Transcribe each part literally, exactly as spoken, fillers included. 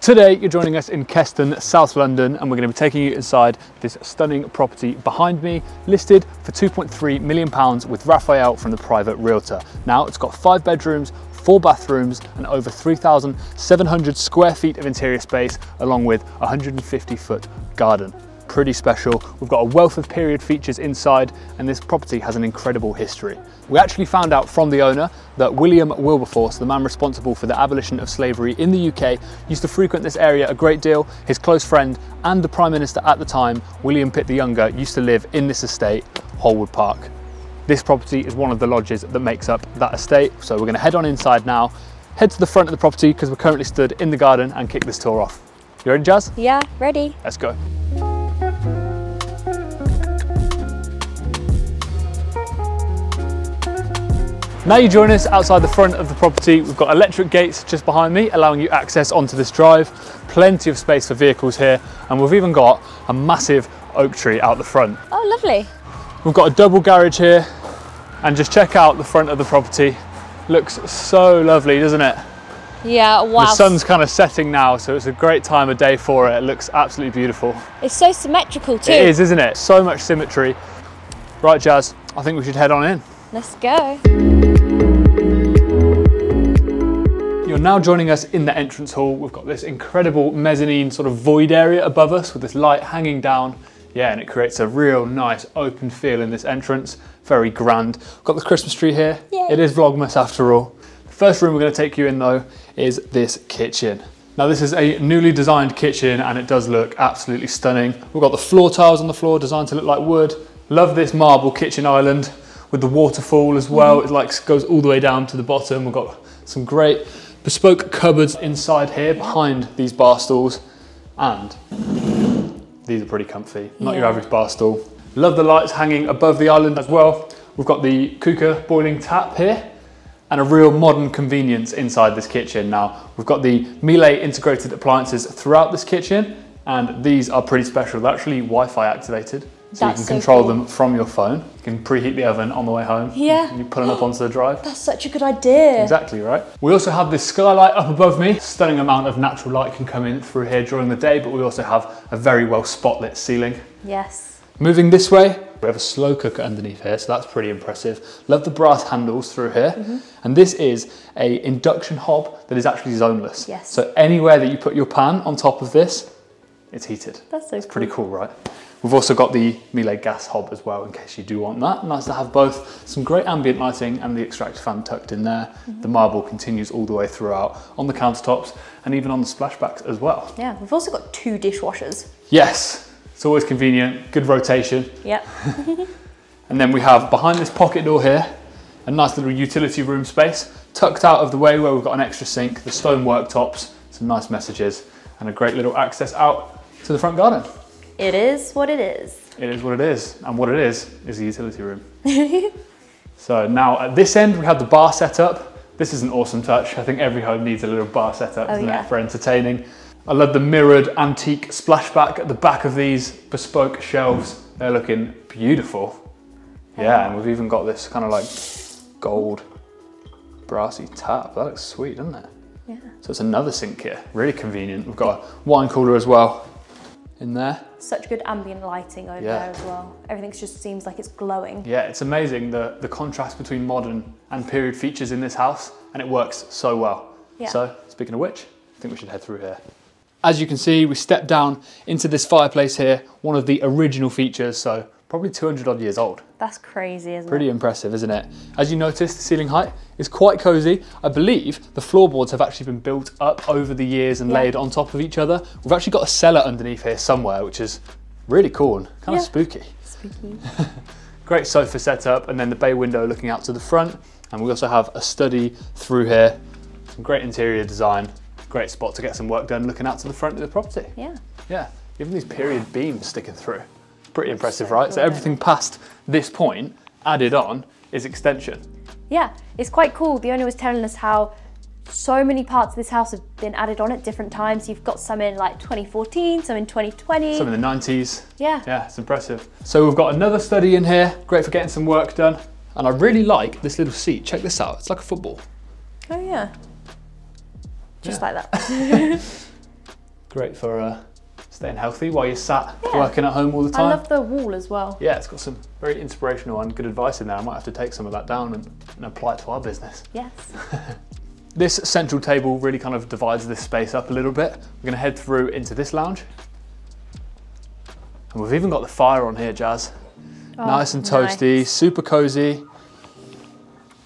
Today you're joining us in Keston, South London, and we're going to be taking you inside this stunning property behind me, listed for two point three million pounds with Raphael from The Private Realtor. Now it's got five bedrooms, four bathrooms and over three thousand seven hundred square feet of interior space, along with a one hundred fifty foot garden. Pretty special. We've got a wealth of period features inside, and this property has an incredible history. We actually found out from the owner that William Wilberforce, the man responsible for the abolition of slavery in the U K, used to frequent this area a great deal. His close friend and the Prime Minister at the time, William Pitt the Younger, used to live in this estate, Holwood Park. This property is one of the lodges that makes up that estate, so we're going to head on inside now, head to the front of the property because we're currently stood in the garden, and kick this tour off. You ready, Jazz? Yeah, ready. Let's go. Now you join us outside the front of the property. We've got electric gates just behind me, allowing you access onto this drive. Plenty of space for vehicles here, and we've even got a massive oak tree out the front. Oh, lovely. We've got a double garage here, and just check out the front of the property. Looks so lovely, doesn't it? Yeah, wow. The sun's kind of setting now, so it's a great time of day for it. It looks absolutely beautiful. It's so symmetrical too. It is, isn't it? So much symmetry. Right, Jazz, I think we should head on in. Let's go. You're now joining us in the entrance hall. We've got this incredible mezzanine sort of void area above us with this light hanging down. Yeah, and it creates a real nice open feel in this entrance. Very grand. We've got the Christmas tree here. Yay. It is Vlogmas after all. The first room we're going to take you in though is this kitchen. Now this is a newly designed kitchen, and it does look absolutely stunning. We've got the floor tiles on the floor designed to look like wood. Love this marble kitchen island with the waterfall as well. It like goes all the way down to the bottom. We've got some great bespoke cupboards inside here behind these bar stools, and these are pretty comfy, not yeah. your average bar stool. Love the lights hanging above the island as well. We've got the Kuka boiling tap here, and a real modern convenience inside this kitchen. Now we've got the Miele integrated appliances throughout this kitchen, and these are pretty special. They're actually Wi-Fi activated. So That's you can control so cool. them from your phone. You can preheat the oven on the way home. Yeah. You put it up onto the drive. That's such a good idea. Exactly, right? We also have this skylight up above me. Stunning amount of natural light can come in through here during the day, but we also have a very well spotlit ceiling. Yes. Moving this way, we have a slow cooker underneath here, so that's pretty impressive. Love the brass handles through here. Mm-hmm. And this is an induction hob that is actually zoneless. Yes. So anywhere that you put your pan on top of this, it's heated. That's so it's cool. pretty cool, right? We've also got the Miele gas hob as well, in case you do want that. Nice to have both. Some great ambient lighting and the extract fan tucked in there. Mm-hmm. The marble continues all the way throughout on the countertops and even on the splashbacks as well. Yeah, we've also got two dishwashers. Yes, it's always convenient, good rotation. Yep. And then we have behind this pocket door here, a nice little utility room space, tucked out of the way where we've got an extra sink, the stone worktops, some nice messages, and a great little access out to the front garden. It is what it is. It is what it is. And what it is, is the utility room. So now at this end, we have the bar set up. This is an awesome touch. I think every home needs a little bar set up, oh, isn't yeah. it, for entertaining. I love the mirrored antique splashback at the back of these bespoke shelves. They're looking beautiful. Yeah, and we've even got this kind of like gold brassy tap. That looks sweet, doesn't it? Yeah. So it's another sink here, really convenient. We've got a wine cooler as well in there. Such good ambient lighting over yeah. there as well. Everything just seems like it's glowing. Yeah, it's amazing the, the contrast between modern and period features in this house, and it works so well. Yeah. So, speaking of which, I think we should head through here. As you can see, we step down into this fireplace here, one of the original features, so probably two hundred odd years old. That's crazy, isn't it? Pretty impressive, isn't it? As you notice, the ceiling height is quite cozy. I believe the floorboards have actually been built up over the years and yeah. laid on top of each other. We've actually got a cellar underneath here somewhere, which is really cool and kind yeah. of spooky. Spooky. Great sofa setup, and then the bay window looking out to the front. And we also have a study through here. Some great interior design. Great spot to get some work done looking out to the front of the property. Yeah. Yeah, even these period beams sticking through. Pretty impressive, so right? Cool, so everything past this point added on is extension. Yeah, it's quite cool. The owner was telling us how so many parts of this house have been added on at different times. You've got some in like twenty fourteen, some in twenty twenty. Some in the nineties. Yeah. Yeah, it's impressive. So we've got another study in here. Great for getting some work done. And I really like this little seat. Check this out. It's like a football. Oh yeah. Just yeah. like that. Great for uh, staying healthy while you're sat yeah. working at home all the time. I love the wall as well. Yeah, it's got some very inspirational and good advice in there. I might have to take some of that down and, and apply it to our business. Yes. This central table really kind of divides this space up a little bit. We're going to head through into this lounge. And we've even got the fire on here, Jazz. Oh, nice and toasty, nice. Super cozy.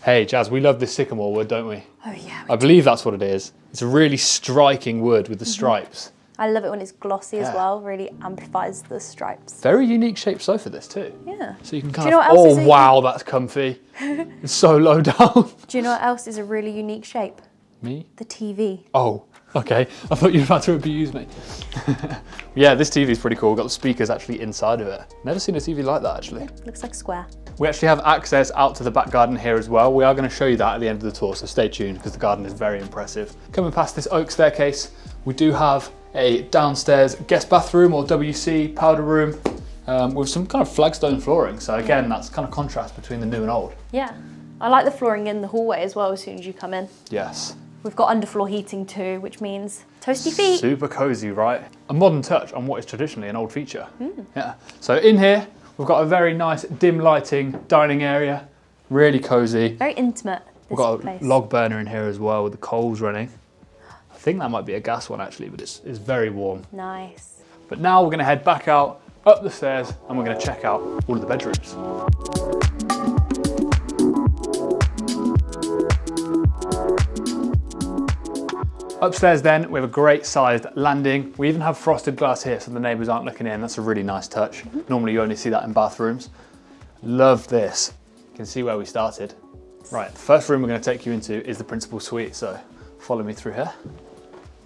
Hey, Jazz, we love this sycamore wood, don't we? Oh, yeah. I believe that's what it is. It's a really striking wood with the stripes. I love it when it's glossy yeah. as well. Really amplifies the stripes. Very unique shaped sofa, this too. Yeah. So you can kind you of, oh, wow, that's comfy. It's so low down. Do you know what else is a really unique shape? Me? The T V. Oh, okay. I thought you were about to abuse me. Yeah, this T V's pretty cool. We've got the speakers actually inside of it. Never seen a T V like that, actually. Yeah, looks like a square. We actually have access out to the back garden here as well. We are going to show you that at the end of the tour, so stay tuned because the garden is very impressive. Coming past this oak staircase, we do have a downstairs guest bathroom or W C powder room um, with some kind of flagstone flooring. So again, yeah. that's kind of contrast between the new and old. Yeah, I like the flooring in the hallway as well as soon as you come in. Yes. We've got underfloor heating too, which means toasty feet. Super cozy, right? A modern touch on what is traditionally an old feature. Mm. Yeah. So in here, we've got a very nice dim lighting dining area, really cozy. Very intimate, this We've got a place. log burner in here as well with the coals running. I think that might be a gas one actually, but it's, it's very warm. Nice. But now we're gonna head back out, up the stairs, and we're gonna check out all of the bedrooms. Upstairs then, we have a great sized landing. We even have frosted glass here so the neighbours aren't looking in. That's a really nice touch. Mm-hmm. Normally you only see that in bathrooms. Love this. You can see where we started. Right, the first room we're going to take you into is the principal suite, so follow me through here.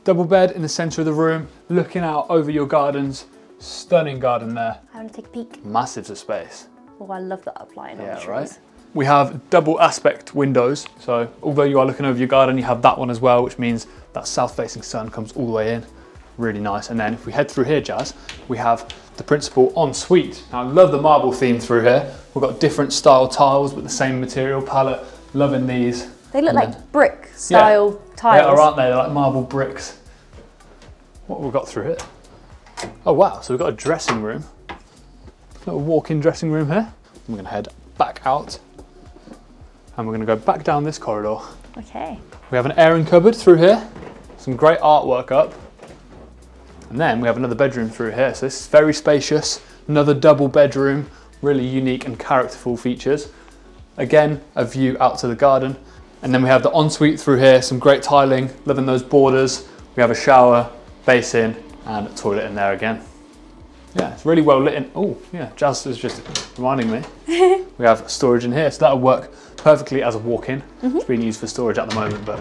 Double bed in the centre of the room, looking out over your gardens. Stunning garden there. I want to take a peek. Massive of space. Oh, I love that upline. Yeah, right? We have double aspect windows, so although you are looking over your garden, you have that one as well, which means that south-facing sun comes all the way in. Really nice. And then if we head through here, Jazz, we have the principal ensuite. Now, I love the marble theme through here. We've got different style tiles, but the same material palette. Loving these. They look and like then, brick style yeah, tiles. Yeah, aren't they? They're like marble bricks. What have we got through here? Oh, wow. So we've got a dressing room, a little walk-in dressing room here. I'm going to head back out. And we're going to go back down this corridor. Okay. We have an airing cupboard through here, some great artwork up. And then we have another bedroom through here. So this is very spacious, another double bedroom, really unique and characterful features. Again, a view out to the garden. And then we have the ensuite through here, some great tiling, loving those borders. We have a shower, basin, and a toilet in there again. Yeah, it's really well lit in. Oh, yeah, Jazz is just reminding me. We have storage in here, so that'll work perfectly as a walk-in. Mm-hmm. It's being used for storage at the moment, but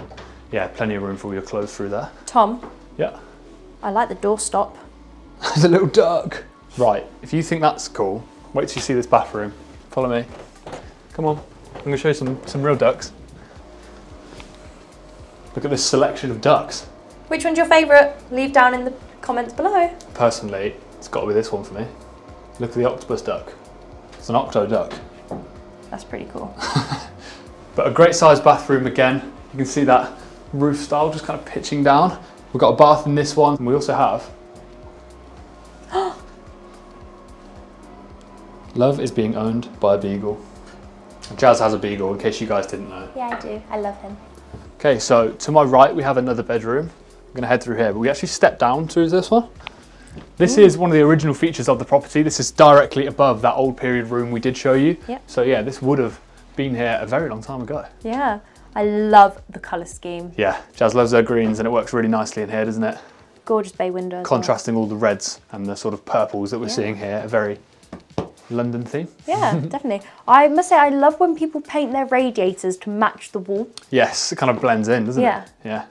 yeah, plenty of room for all your clothes through there. Tom. Yeah? I like the doorstop. The little duck. Right, if you think that's cool, wait till you see this bathroom. Follow me. Come on, I'm gonna show you some, some real ducks. Look at this selection of ducks. Which one's your favourite? Leave down in the comments below. Personally, it's gotta be this one for me. Look at the octopus duck. It's an octo duck. That's pretty cool. But a great sized bathroom again. You can see that roof style just kind of pitching down. We've got a bath in this one. And we also have... Love is being owned by a beagle. Jazz has a beagle, in case you guys didn't know. Yeah, I do. I love him. Okay, so to my right, we have another bedroom. I'm gonna head through here, but we actually step down through this one. This Ooh. is one of the original features of the property. This is directly above that old period room we did show you. Yep. So yeah, this would have been here a very long time ago. Yeah, I love the colour scheme. Yeah, Jazz loves her greens and it works really nicely in here, doesn't it? Gorgeous bay windows. Contrasting well. all the reds and the sort of purples that we're yeah. seeing here, a very London theme. Yeah, definitely. I must say, I love when people paint their radiators to match the wall. Yes, it kind of blends in, doesn't yeah. it? Yeah.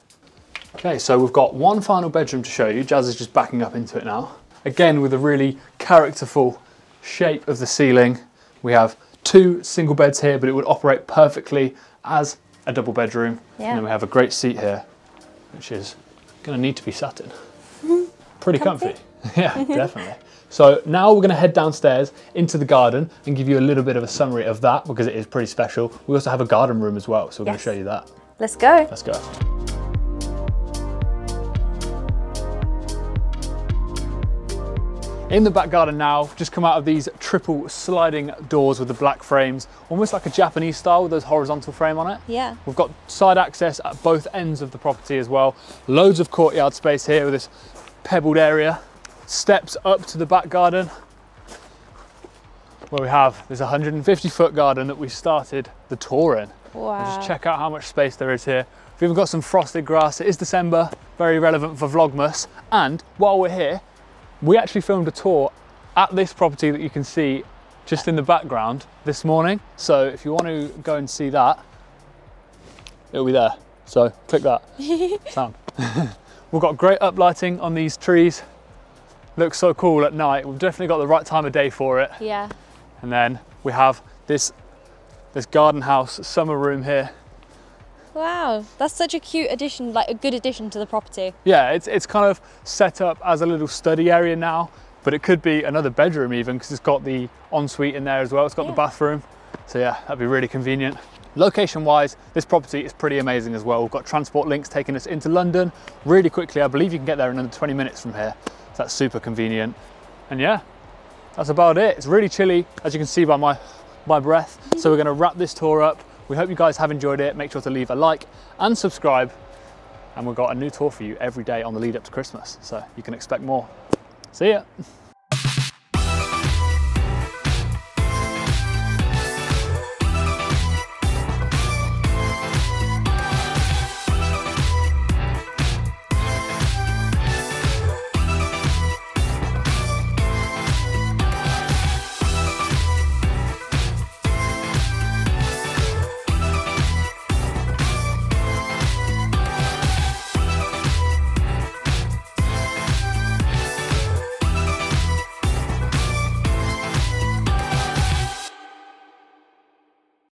Okay, so we've got one final bedroom to show you. Jazz is just backing up into it now. Again, with a really characterful shape of the ceiling. We have two single beds here, but it would operate perfectly as a double bedroom. Yeah. And then we have a great seat here, which is gonna need to be sat in. Pretty comfy. comfy. Yeah, definitely. So now we're gonna head downstairs into the garden and give you a little bit of a summary of that because it is pretty special. We also have a garden room as well, so we're yes. gonna show you that. Let's go. Let's go. In the back garden now, just come out of these triple sliding doors with the black frames, almost like a Japanese style with those horizontal frame on it. Yeah. We've got side access at both ends of the property as well. Loads of courtyard space here with this pebbled area. Steps up to the back garden where we have this one hundred fifty foot garden that we started the tour in. Wow. And just check out how much space there is here. We've even got some frosted grass. It is December, very relevant for Vlogmas. And while we're here, we actually filmed a tour at this property that you can see just in the background this morning. So if you want to go and see that, it'll be there. So click that. Sound. We've got great uplighting on these trees. Looks so cool at night. We've definitely got the right time of day for it. Yeah. And then we have this, this garden house summer room here. Wow, that's such a cute addition, like a good addition to the property. Yeah, it's, it's kind of set up as a little study area now, but it could be another bedroom even, because it's got the ensuite in there as well. It's got yeah. the bathroom. So yeah, that'd be really convenient. Location-wise, this property is pretty amazing as well. We've got transport links taking us into London really quickly. I believe you can get there in under twenty minutes from here. So that's super convenient. And yeah, that's about it. It's really chilly, as you can see by my, my breath. So we're gonna wrap this tour up. We hope you guys have enjoyed it. Make sure to leave a like and subscribe. And we've got a new tour for you every day on the lead up to Christmas. So you can expect more. See ya.